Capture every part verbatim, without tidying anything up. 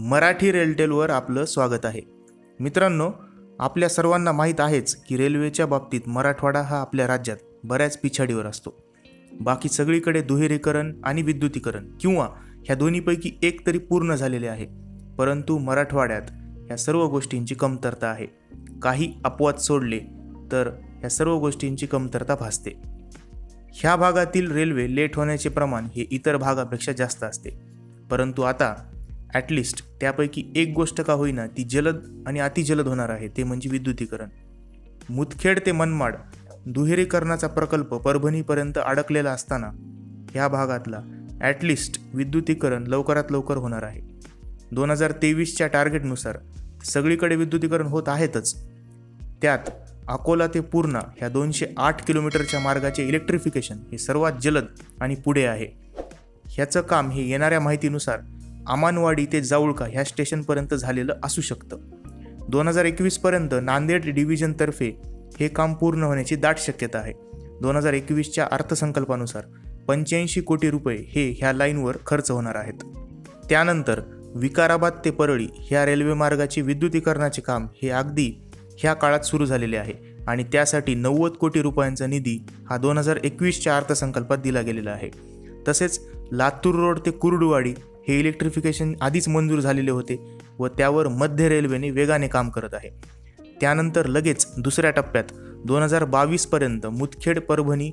मराठी रेलटेलवर आपलं स्वागत आहे। मित्रांनो, आपल्या सर्वांना माहीत आहेच की रेल्वेच्या बाबतीत मराठवाडा हा आपल्या राज्यात बऱ्याच पिछाडीवर असतो। बाकी सगळीकडे दुहेरीकरण आणि विद्युतीकरण किंवा ह्या दोन्हीपैकी एक तरी पूर्ण झालेले आहे, परंतु मराठवाड्यात ह्या सर्व गोष्टींची कमतरता आहे। काही अपवाद सोडले तर ह्या सर्व गोष्टींची कमतरता भासते। ह्या भागातील रेल्वे लेट होण्याचे प्रमाण हे इतर भागापेक्षा जास्त असते, परंतु आता ॲटलिस्ट त्यापैकी एक गोष्ट का होईना ती जलद आणि अतिजलद होणार आहे, ते म्हणजे विद्युतीकरण। मुदखेड ते मनमाड दुहेरीकरणाचा प्रकल्प परभणीपर्यंत अडकलेला असताना ह्या भागातला ॲटलिस्ट विद्युतीकरण लवकरात लवकर होणार आहे। दोन हजार तेवीसच्या टार्गेटनुसार सगळीकडे विद्युतीकरण होत आहेतच, त्यात अकोला ते पूर्णा ह्या दोनशे आठ किलोमीटरच्या मार्गाचे इलेक्ट्रिफिकेशन हे सर्वात जलद आणि पुढे आहे। ह्याचं काम हे येणाऱ्या माहितीनुसार अमनवाडी ते जावळका ह्या स्टेशनपर्यंत झालेलं असू शकतं। दोन हजार एकवीसपर्यंत नांदेड डिव्हिजनतर्फे हे काम पूर्ण होण्याची दाट शक्यता आहे। दोन हजार एकवीसच्या अर्थसंकल्पानुसार पंच्याऐंशी कोटी रुपये हे ह्या लाईनवर खर्च होणार आहेत। त्यानंतर विकाराबाद ते परळी ह्या रेल्वेमार्गाचे विद्युतीकरणाचे काम हे अगदी ह्या काळात सुरू झालेले आहे आणि त्यासाठी नव्वद कोटी रुपयांचा निधी हा दोन हजार एकवीसच्या अर्थसंकल्पात दिला गेलेला आहे। तसेच लातूर रोड ते कुरडवाडी हे इलेक्ट्रिफिकेशन आधीच मंजूर झालेले होते व त्यावर मध्य रेल्वेने वेगाने काम करत आहे। त्यानंतर लगेच दुसऱ्या टप्प्यात दोन हजार बावीसपर्यंत मुदखेड परभणी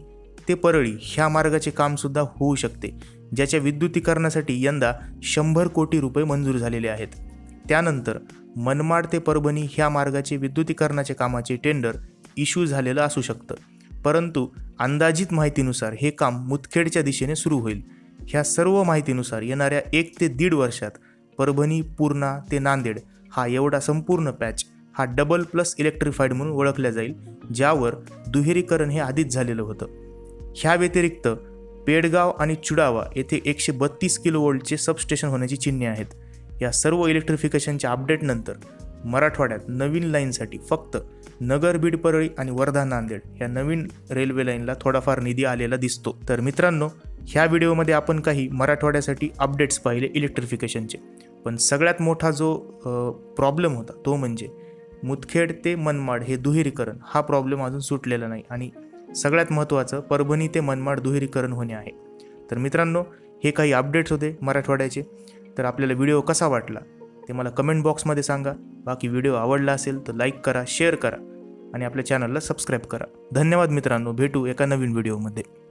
ते परळी ह्या मार्गाचे कामसुद्धा होऊ शकते, ज्याच्या विद्युतीकरणासाठी यंदा शंभर कोटी रुपये मंजूर झालेले आहेत। त्यानंतर मनमाड ते परभणी ह्या मार्गाचे विद्युतीकरणाचे कामाचे टेंडर इश्यू झालेलं असू शकतं, परंतु अंदाजित माहितीनुसार हे काम मुदखेडच्या दिशेने सुरू होईल। ह्या सर्व माहितीनुसार येणाऱ्या एक ते दीड वर्षात परभणी पूर्णा ते नांदेड हा एवढा संपूर्ण पॅच हा डबल प्लस इलेक्ट्रिफाईड म्हणून ओळखला जाईल, ज्यावर दुहेरीकरण हे आधीच झालेलं होतं। ह्या व्यतिरिक्त पेडगाव आणि चुडावा येथे एकशे बत्तीस किलो वोल्टचे सबस्टेशन होण्याची चिन्हे आहेत। या सर्व इलेक्ट्रिफिकेशनच्या अपडेटनंतर मराठवाड्यात नवीन लाईनसाठी फक्त नगर बीड परळी आणि वर्धा नांदेड या नवीन रेल्वे लाईनला थोडाफार निधी आलेला दिसतो। तर मित्रांनो, ह्या व्हिडिओमध्ये आपण काही मराठवाड्यासाठी अपडेट्स पाहिले इलेक्ट्रिफिकेशनचे, पण सगळ्यात मोठा जो प्रॉब्लेम होता तो म्हणजे मुदखेड ते मनमाड हे दुहेरीकरण, हा प्रॉब्लेम अजून सुटलेला नाही आणि सगळ्यात महत्त्वाचं परभणी ते मनमाड दुहेरीकरण होणे आहे। तर मित्रांनो, हे काही अपडेट्स होते मराठवाड्याचे। तर आपल्याला व्हिडिओ कसा वाटला ते मला कमेंट बॉक्समध्ये सांगा। बाकी व्हिडिओ आवडला असेल तर लाईक करा, शेअर करा आणि आपल्या चॅनलला सबस्क्राईब करा। धन्यवाद मित्रांनो, भेटू एका नवीन व्हिडिओमध्ये।